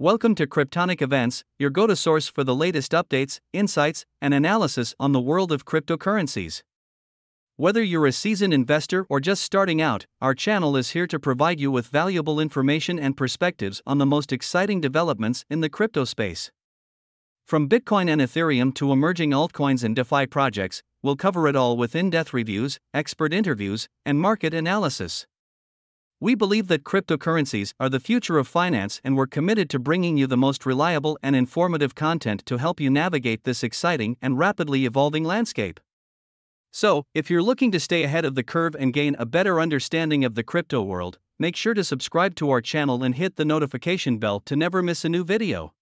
Welcome to Cryptonic Events, your go-to source for the latest updates, insights, and analysis on the world of cryptocurrencies. Whether you're a seasoned investor or just starting out, our channel is here to provide you with valuable information and perspectives on the most exciting developments in the crypto space. From Bitcoin and Ethereum to emerging altcoins and DeFi projects, we'll cover it all with in-depth reviews, expert interviews, and market analysis. We believe that cryptocurrencies are the future of finance, and we're committed to bringing you the most reliable and informative content to help you navigate this exciting and rapidly evolving landscape. So, if you're looking to stay ahead of the curve and gain a better understanding of the crypto world, make sure to subscribe to our channel and hit the notification bell to never miss a new video.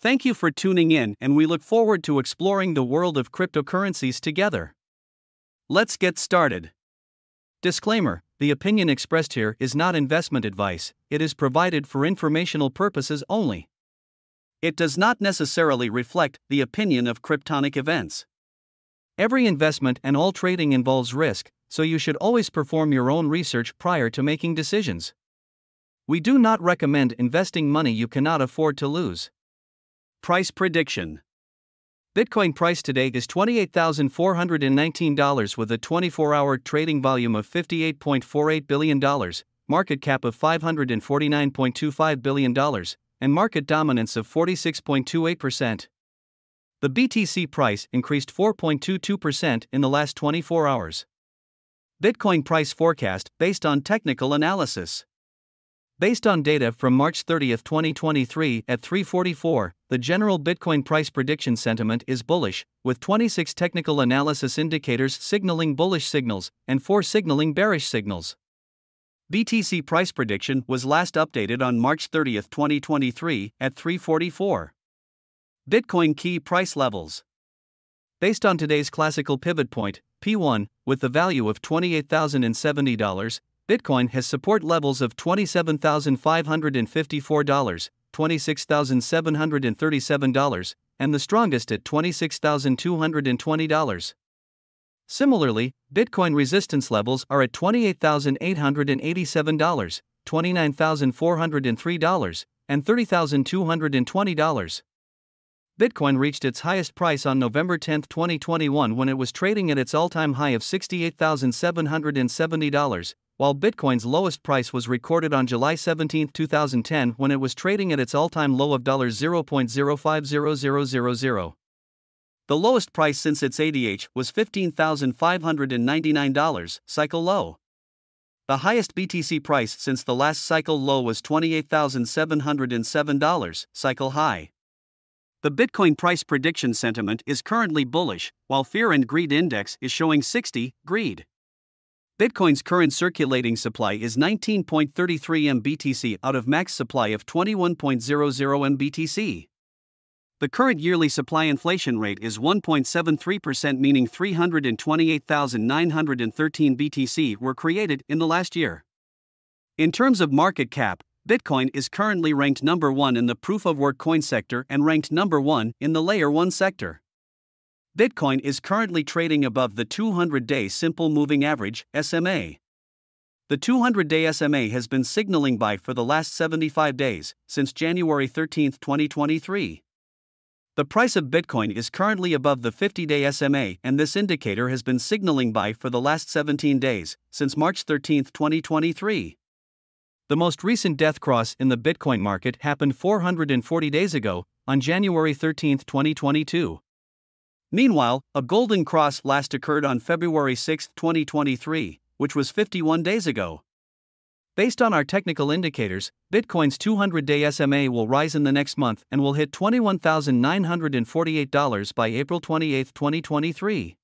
Thank you for tuning in, and we look forward to exploring the world of cryptocurrencies together. Let's get started. Disclaimer: the opinion expressed here is not investment advice, it is provided for informational purposes only. It does not necessarily reflect the opinion of Cryptonic Events. Every investment and all trading involves risk, so you should always perform your own research prior to making decisions. We do not recommend investing money you cannot afford to lose. Price prediction. Bitcoin price today is $28,419 with a 24-hour trading volume of $58.48 billion, market cap of $549.25 billion, and market dominance of 46.28%. The BTC price increased 4.22% in the last 24 hours. Bitcoin price forecast based on technical analysis. Based on data from March 30, 2023 at 3:44, the general Bitcoin price prediction sentiment is bullish, with 26 technical analysis indicators signaling bullish signals and 4 signaling bearish signals. BTC price prediction was last updated on March 30, 2023 at 3:44. Bitcoin key price levels. Based on today's classical pivot point, P1, with the value of $28,070, Bitcoin has support levels of $27,554, $26,737, and the strongest at $26,220. Similarly, Bitcoin resistance levels are at $28,887, $29,403, and $30,220. Bitcoin reached its highest price on November 10, 2021, when it was trading at its all-time high of $68,770. While Bitcoin's lowest price was recorded on July 17, 2010, when it was trading at its all-time low of $0.050000. The lowest price since its ATH was $15,599, cycle low. The highest BTC price since the last cycle low was $28,707, cycle high. The Bitcoin price prediction sentiment is currently bullish, while fear and greed index is showing 60, greed. Bitcoin's current circulating supply is 19.33 MBTC out of max supply of 21.00 MBTC. The current yearly supply inflation rate is 1.73%, meaning 328,913 BTC were created in the last year. In terms of market cap, Bitcoin is currently ranked number 1 in the proof-of-work coin sector and ranked number 1 in the layer 1 sector. Bitcoin is currently trading above the 200-day simple moving average, SMA. The 200-day SMA has been signaling buy for the last 75 days, since January 13, 2023. The price of Bitcoin is currently above the 50-day SMA, and this indicator has been signaling buy for the last 17 days, since March 13, 2023. The most recent death cross in the Bitcoin market happened 440 days ago, on January 13, 2022. Meanwhile, a golden cross last occurred on February 6, 2023, which was 51 days ago. Based on our technical indicators, Bitcoin's 200-day SMA will rise in the next month and will hit $21,948 by April 28, 2023.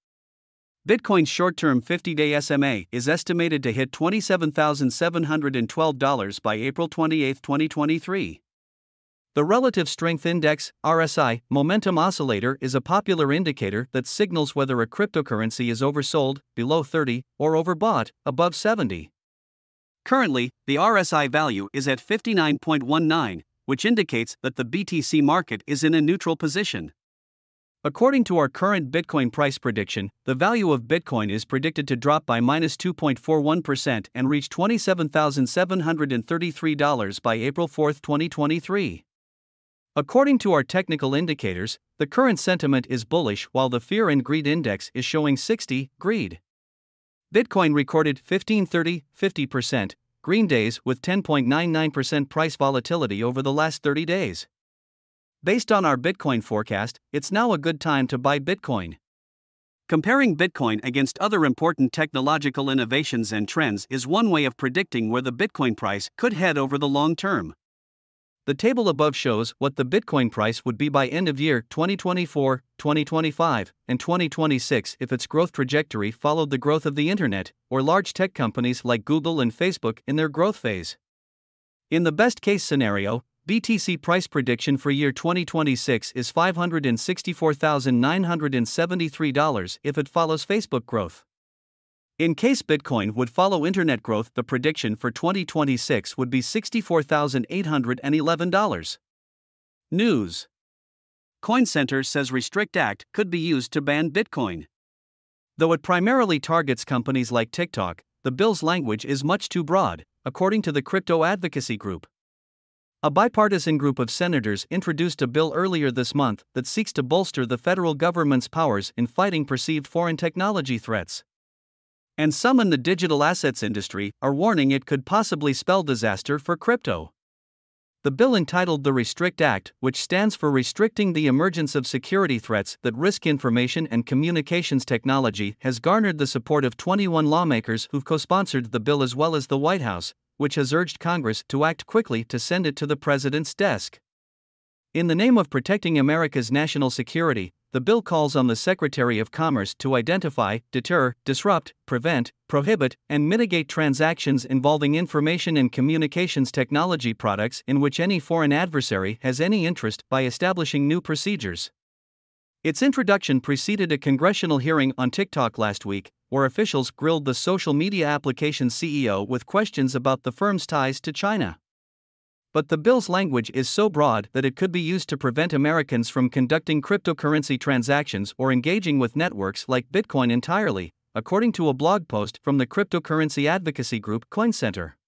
Bitcoin's short-term 50-day SMA is estimated to hit $27,712 by April 28, 2023. The Relative Strength Index, RSI, momentum oscillator is a popular indicator that signals whether a cryptocurrency is oversold, below 30, or overbought, above 70. Currently, the RSI value is at 59.19, which indicates that the BTC market is in a neutral position. According to our current Bitcoin price prediction, the value of Bitcoin is predicted to drop by -2.41% and reach $27,733 by April 4, 2023. According to our technical indicators, the current sentiment is bullish while the fear and greed index is showing 60, greed. Bitcoin recorded 15/30, 50%, green days with 10.99% price volatility over the last 30 days. Based on our Bitcoin forecast, it's now a good time to buy Bitcoin. Comparing Bitcoin against other important technological innovations and trends is one way of predicting where the Bitcoin price could head over the long term. The table above shows what the Bitcoin price would be by end of year 2024, 2025, and 2026 if its growth trajectory followed the growth of the internet, or large tech companies like Google and Facebook in their growth phase. In the best-case scenario, BTC price prediction for year 2026 is $564,973 if it follows Facebook growth. In case Bitcoin would follow internet growth, the prediction for 2026 would be $64,811. News. Coin Center says Restrict Act could be used to ban Bitcoin. Though it primarily targets companies like TikTok, the bill's language is much too broad, according to the crypto advocacy group. A bipartisan group of senators introduced a bill earlier this month that seeks to bolster the federal government's powers in fighting perceived foreign technology threats. And some in the digital assets industry are warning it could possibly spell disaster for crypto. The bill entitled the Restrict Act, which stands for Restricting the Emergence of Security Threats that Risk Information and Communications Technology, has garnered the support of 21 lawmakers who've co-sponsored the bill as well as the White House, which has urged Congress to act quickly to send it to the president's desk. In the name of protecting America's national security, the bill calls on the Secretary of Commerce to identify, deter, disrupt, prevent, prohibit, and mitigate transactions involving information and communications technology products in which any foreign adversary has any interest by establishing new procedures. Its introduction preceded a congressional hearing on TikTok last week, where officials grilled the social media application's CEO with questions about the firm's ties to China. But the bill's language is so broad that it could be used to prevent Americans from conducting cryptocurrency transactions or engaging with networks like Bitcoin entirely, according to a blog post from the cryptocurrency advocacy group Coin Center.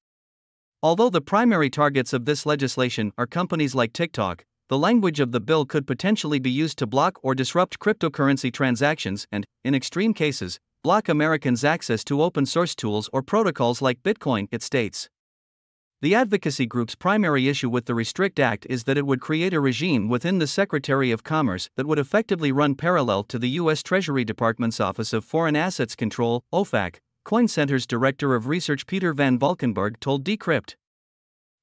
Although the primary targets of this legislation are companies like TikTok, the language of the bill could potentially be used to block or disrupt cryptocurrency transactions and, in extreme cases, block Americans' access to open-source tools or protocols like Bitcoin, it states. The advocacy group's primary issue with the Restrict Act is that it would create a regime within the Secretary of Commerce that would effectively run parallel to the U.S. Treasury Department's Office of Foreign Assets Control, OFAC, Coin Center's Director of Research Peter Van Valkenburgh told Decrypt.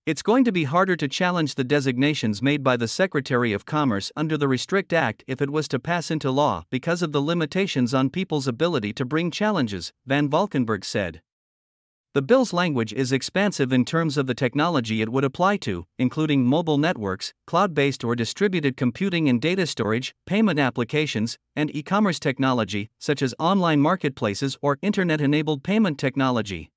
It's going to be harder to challenge the designations made by the Secretary of Commerce under the Restrict Act if it was to pass into law because of the limitations on people's ability to bring challenges, Van Valkenburgh said. The bill's language is expansive in terms of the technology it would apply to, including mobile networks, cloud-based or distributed computing and data storage, payment applications, and e-commerce technology, such as online marketplaces or internet-enabled payment technology.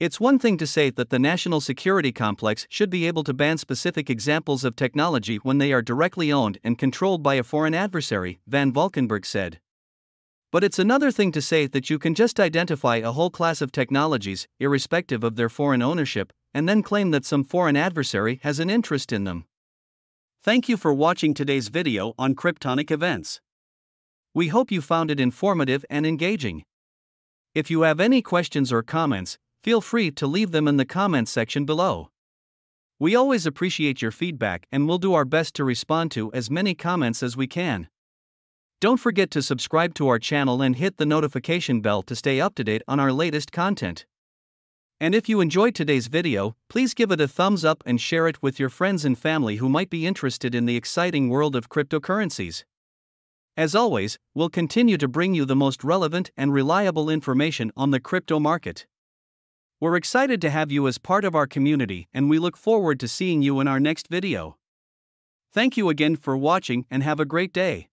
It's one thing to say that the national security complex should be able to ban specific examples of technology when they are directly owned and controlled by a foreign adversary, Van Valkenburgh said. But it's another thing to say that you can just identify a whole class of technologies, irrespective of their foreign ownership, and then claim that some foreign adversary has an interest in them. Thank you for watching today's video on Cryptonic Events. We hope you found it informative and engaging. If you have any questions or comments, feel free to leave them in the comments section below. We always appreciate your feedback and we'll do our best to respond to as many comments as we can. Don't forget to subscribe to our channel and hit the notification bell to stay up to date on our latest content. And if you enjoyed today's video, please give it a thumbs up and share it with your friends and family who might be interested in the exciting world of cryptocurrencies. As always, we'll continue to bring you the most relevant and reliable information on the crypto market. We're excited to have you as part of our community and we look forward to seeing you in our next video. Thank you again for watching and have a great day.